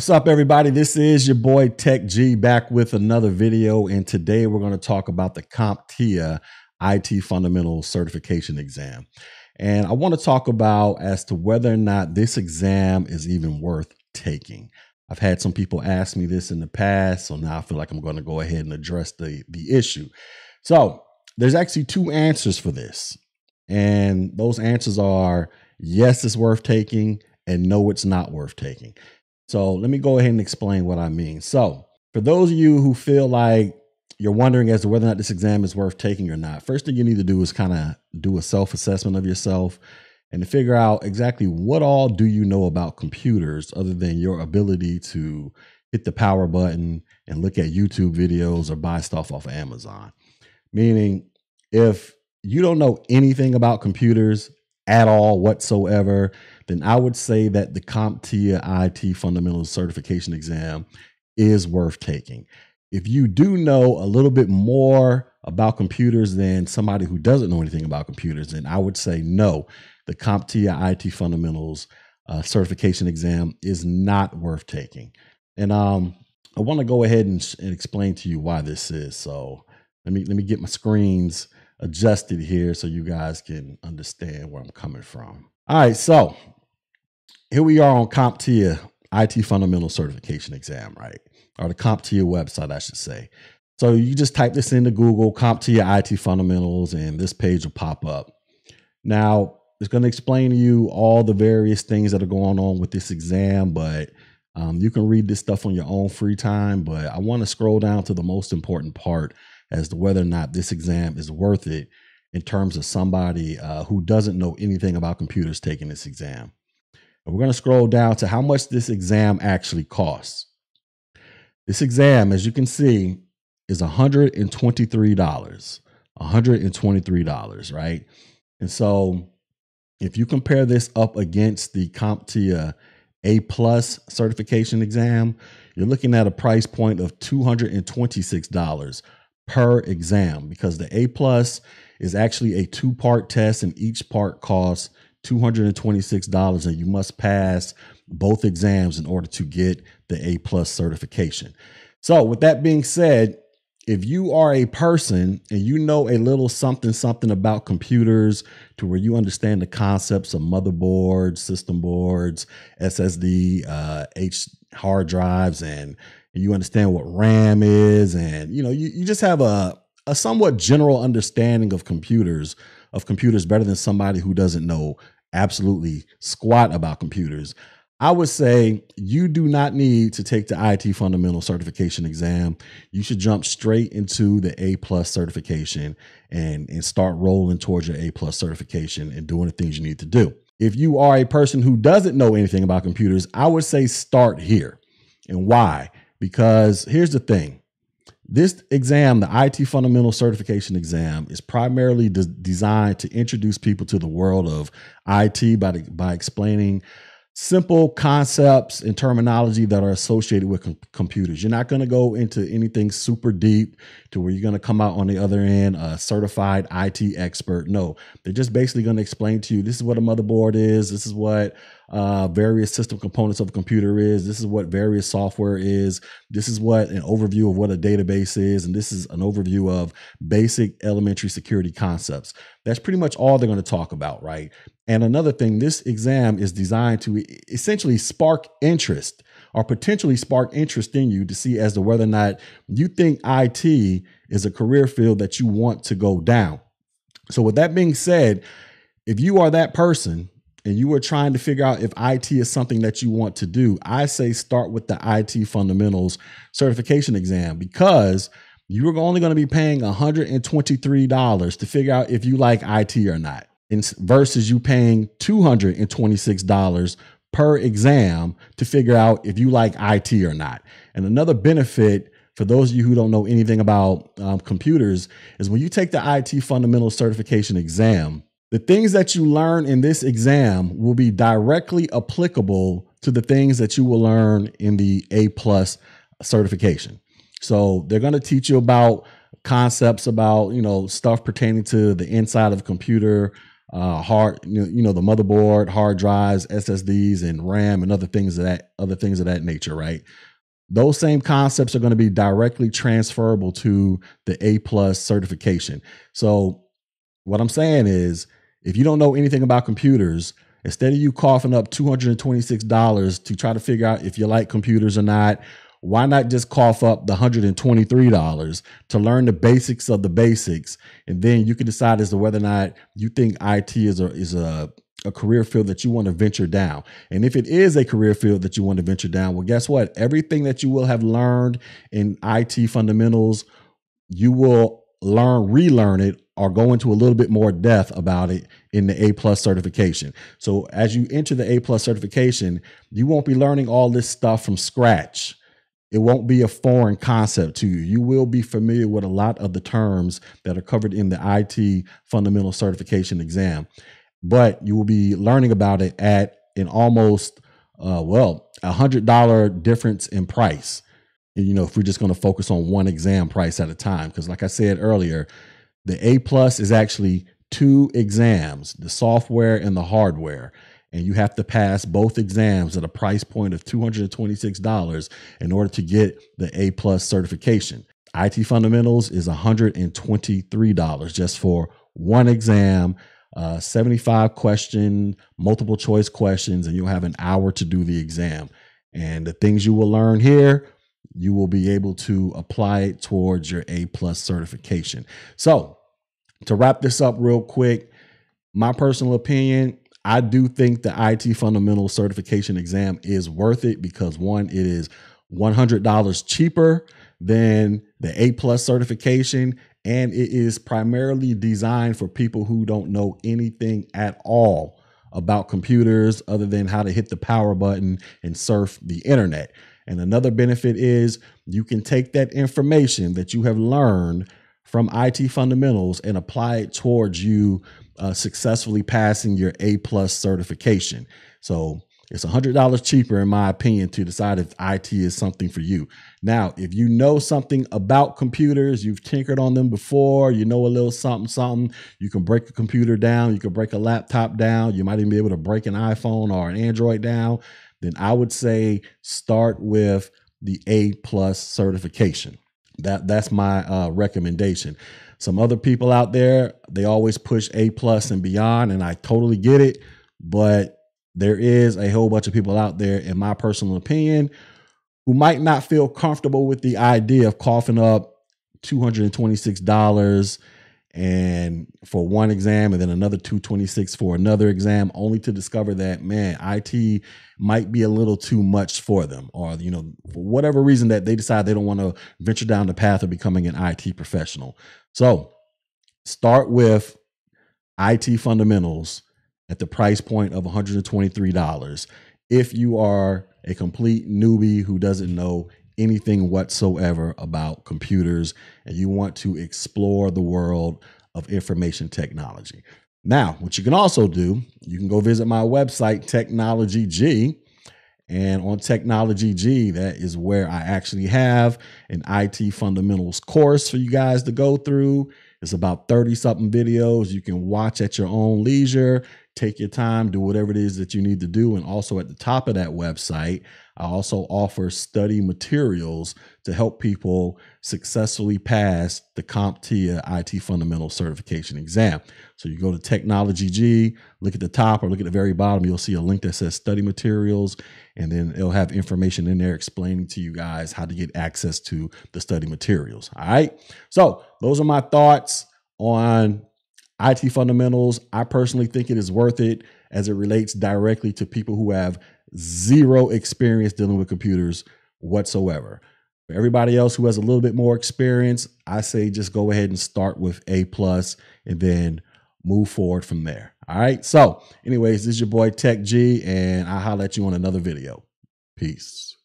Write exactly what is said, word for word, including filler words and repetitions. What's up, everybody? This is your boy Tech G back with another video, and today we're going to talk about the CompTIA I T Fundamentals Certification Exam. And I want to talk about as to whether or not this exam is even worth taking. I've had some people ask me this in the past, so now I feel like I'm going to go ahead and address the, the issue. So there's actually two answers for this, and those answers are yes, it's worth taking, and no, it's not worth taking. So let me go ahead and explain what I mean. So for those of you who feel like you're wondering as to whether or not this exam is worth taking or not, first thing you need to do is kind of do a self-assessment of yourself and to figure out exactly what all do you know about computers other than your ability to hit the power button and look at YouTube videos or buy stuff off of Amazon. Meaning, if you don't know anything about computers at all whatsoever, then I would say that the CompTIA I T Fundamentals Certification Exam is worth taking. If you do know a little bit more about computers than somebody who doesn't know anything about computers, then I would say no, the CompTIA I T Fundamentals uh, Certification Exam is not worth taking. And um, I want to go ahead and, and explain to you why this is. So let me let me get my screens adjusted here so you guys can understand where I'm coming from. All right, so here we are on CompTIA I T Fundamental Certification Exam, right? Or the CompTIA website, I should say. So you just type this into Google, CompTIA I T Fundamentals, and this page will pop up. Now, it's going to explain to you all the various things that are going on with this exam, but um, you can read this stuff on your own free time. But I want to scroll down to the most important part as to whether or not this exam is worth it in terms of somebody uh, who doesn't know anything about computers taking this exam. And we're going to scroll down to how much this exam actually costs. This exam, as you can see, is one hundred twenty-three dollars, one hundred twenty-three dollars, right? And so if you compare this up against the CompTIA A plus certification exam, you're looking at a price point of two hundred twenty-six dollars. Per exam, because the A plus is actually a two part test and each part costs two hundred twenty-six dollars, and you must pass both exams in order to get the A plus certification. So with that being said, if you are a person and you know a little something, something about computers to where you understand the concepts of motherboards, system boards, S S D, uh, H hard drives, and you understand what RAM is, and you know you, you just have a, a somewhat general understanding of computers, of computers better than somebody who doesn't know absolutely squat about computers, I would say you do not need to take the I T Fundamental Certification Exam. You should jump straight into the A plus certification and, and start rolling towards your A plus certification and doing the things you need to do. If you are a person who doesn't know anything about computers, I would say start here. And why? Because here's the thing, this exam, the I T Fundamental Certification Exam, is primarily de designed to introduce people to the world of I T by, the, by explaining simple concepts and terminology that are associated with com computers. You're not going to go into anything super deep to where you're going to come out on the other end a certified I T expert. No, they're just basically going to explain to you, this is what a motherboard is. This is what uh, various system components of a computer is. This is what various software is. This is what an overview of what a database is. And this is an overview of basic elementary security concepts. That's pretty much all they're going to talk about, right? And another thing, this exam is designed to essentially spark interest or potentially spark interest in you to see as to whether or not you think I T is a career field that you want to go down. So with that being said, if you are that person and you are trying to figure out if I T is something that you want to do, I say start with the I T Fundamentals Certification Exam, because you are only going to be paying one hundred twenty-three dollars to figure out if you like I T or not, versus you paying two hundred twenty-six dollars per exam to figure out if you like I T or not. And another benefit for those of you who don't know anything about um, computers is when you take the I T Fundamental Certification Exam, the things that you learn in this exam will be directly applicable to the things that you will learn in the A plus certification. So they're going to teach you about concepts about, you know, stuff pertaining to the inside of a computer, uh, hard, you know, the motherboard, hard drives, S S Ds, and RAM, and other things of that, other things of that nature, right? Those same concepts are going to be directly transferable to the A plus certification. So what I'm saying is, if you don't know anything about computers, instead of you coughing up two hundred twenty-six dollars to try to figure out if you like computers or not, why not just cough up the one hundred twenty-three dollars to learn the basics of the basics? And then you can decide as to whether or not you think I T is a, is a, a career field that you want to venture down. And if it is a career field that you want to venture down, well, guess what? Everything that you will have learned in I T fundamentals, you will learn, relearn it, or go into a little bit more depth about it in the A plus certification. So as you enter the A plus certification, you won't be learning all this stuff from scratch. It won't be a foreign concept to you. You will be familiar with a lot of the terms that are covered in the I T fundamental certification exam, but you will be learning about it at an almost, uh, well, a hundred dollar difference in price. And, you know, if we're just going to focus on one exam price at a time, because like I said earlier, the A plus is actually two exams, the software and the hardware. And you have to pass both exams at a price point of two hundred twenty-six dollars in order to get the A plus certification. I T Fundamentals is one hundred twenty-three dollars just for one exam, uh, seventy-five question, multiple choice questions, and you'll have an hour to do the exam. And the things you will learn here, you will be able to apply it towards your A plus certification. So to wrap this up real quick, my personal opinion, I do think the I T fundamental certification exam is worth it because, one, it is one hundred dollars cheaper than the A plus certification, and it is primarily designed for people who don't know anything at all about computers other than how to hit the power button and surf the internet. And another benefit is you can take that information that you have learned from I T fundamentals and apply it towards you uh, successfully passing your A plus certification. So it's one hundred dollars cheaper, in my opinion, to decide if I T is something for you. Now, if you know something about computers, you've tinkered on them before, you know a little something, something, you can break a computer down, you can break a laptop down, you might even be able to break an iPhone or an Android down, then I would say start with the A plus certification. That that's my uh, recommendation. Some other people out there, they always push A plus and beyond, and I totally get it. But there is a whole bunch of people out there, in my personal opinion, who might not feel comfortable with the idea of coughing up two hundred twenty-six dollars and for one exam and then another two hundred twenty-six dollars for another exam, only to discover that, man, I T might be a little too much for them, or, you know, for whatever reason that they decide they don't want to venture down the path of becoming an I T professional. So start with I T fundamentals at the price point of one hundred twenty-three dollars if you are a complete newbie who doesn't know anything whatsoever about computers and you want to explore the world of information technology. Now, what you can also do, you can go visit my website, Technology Gee, and on Technology Gee, that is where I actually have an I T fundamentals course for you guys to go through. It's about thirty something videos you can watch at your own leisure. Take your time, do whatever it is that you need to do. And also at the top of that website, I also offer study materials to help people successfully pass the CompTIA I T Fundamental Certification Exam. So you go to Technology Gee, look at the top or look at the very bottom, you'll see a link that says study materials, and then it'll have information in there explaining to you guys how to get access to the study materials. All right. So those are my thoughts on I T fundamentals. I personally think it is worth it as it relates directly to people who have zero experience dealing with computers whatsoever. For everybody else who has a little bit more experience, I say just go ahead and start with A plus and then move forward from there. All right. So anyways, this is your boy Tech G, and I'll holler at you on another video. Peace.